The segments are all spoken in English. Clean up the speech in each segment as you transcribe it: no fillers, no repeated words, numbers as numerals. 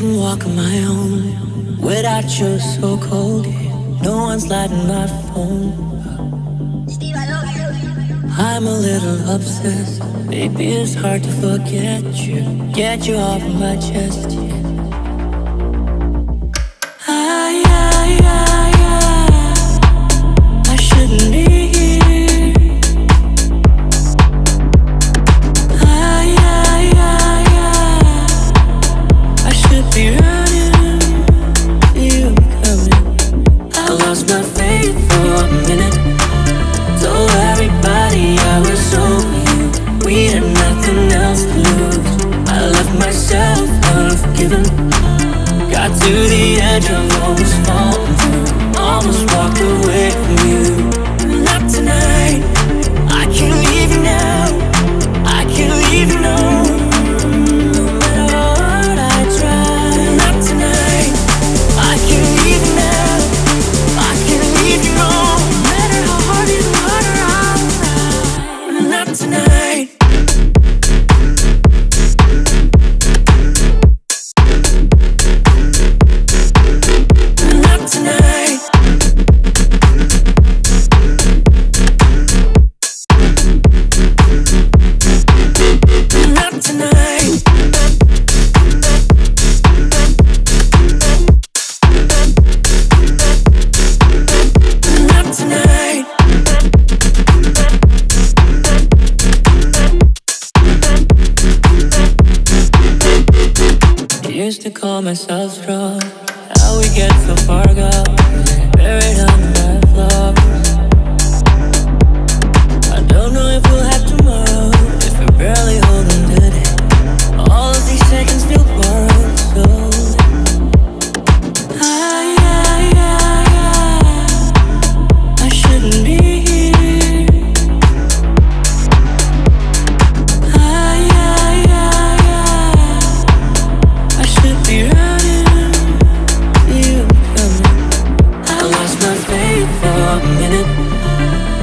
couldn't walk on my own without you so cold. No one's lighting my phone. Steve, I love you. I'm a little obsessed. Maybe it's hard to forget you. Get you off my chest. I shouldn't be here. I should be running for you coming. I lost my faith for a minute. Told everybody I was over you. We had nothing else to lose. I left myself unforgiven. Got to the edge of almost falling through. Almost walked away from you. Not tonight. I can't leave you now. I can't leave you now. Call myself strong. How we get so far gone, buried under my floor. I don't know if we'll have tomorrow, if we're barely holding today. All of these seconds feel borrowed, so I shouldn't be here.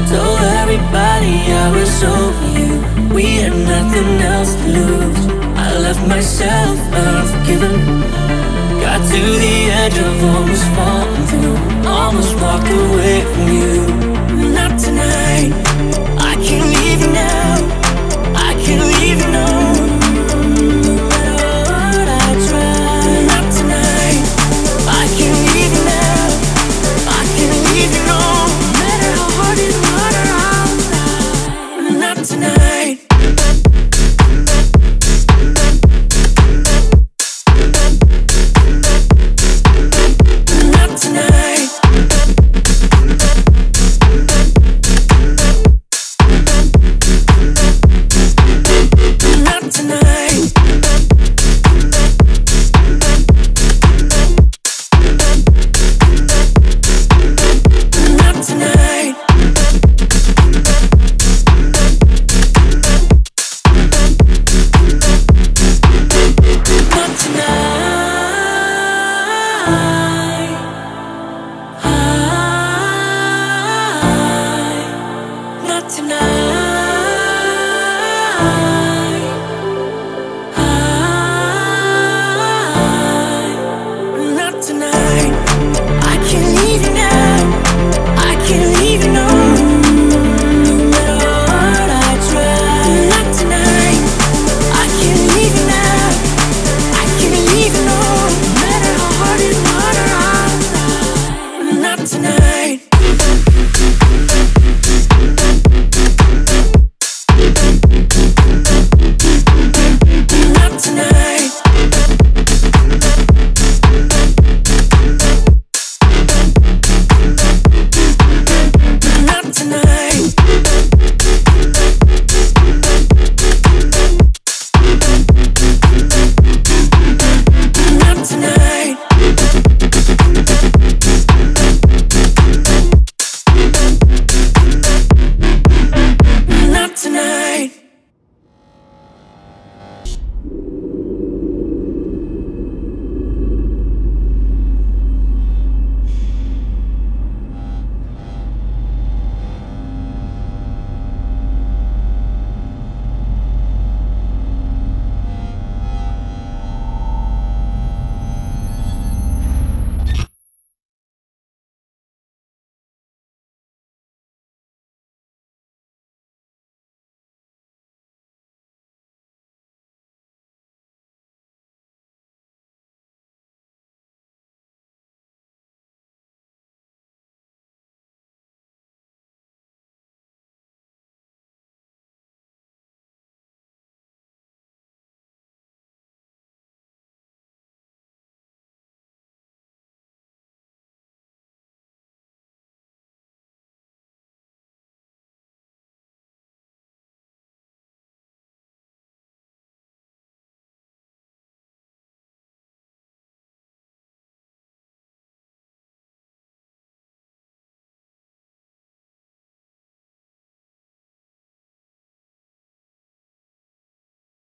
Told everybody I was over you. We had nothing else to lose. I left myself unforgiven. Got to the edge of almost falling through. Almost walked away from you. Not tonight.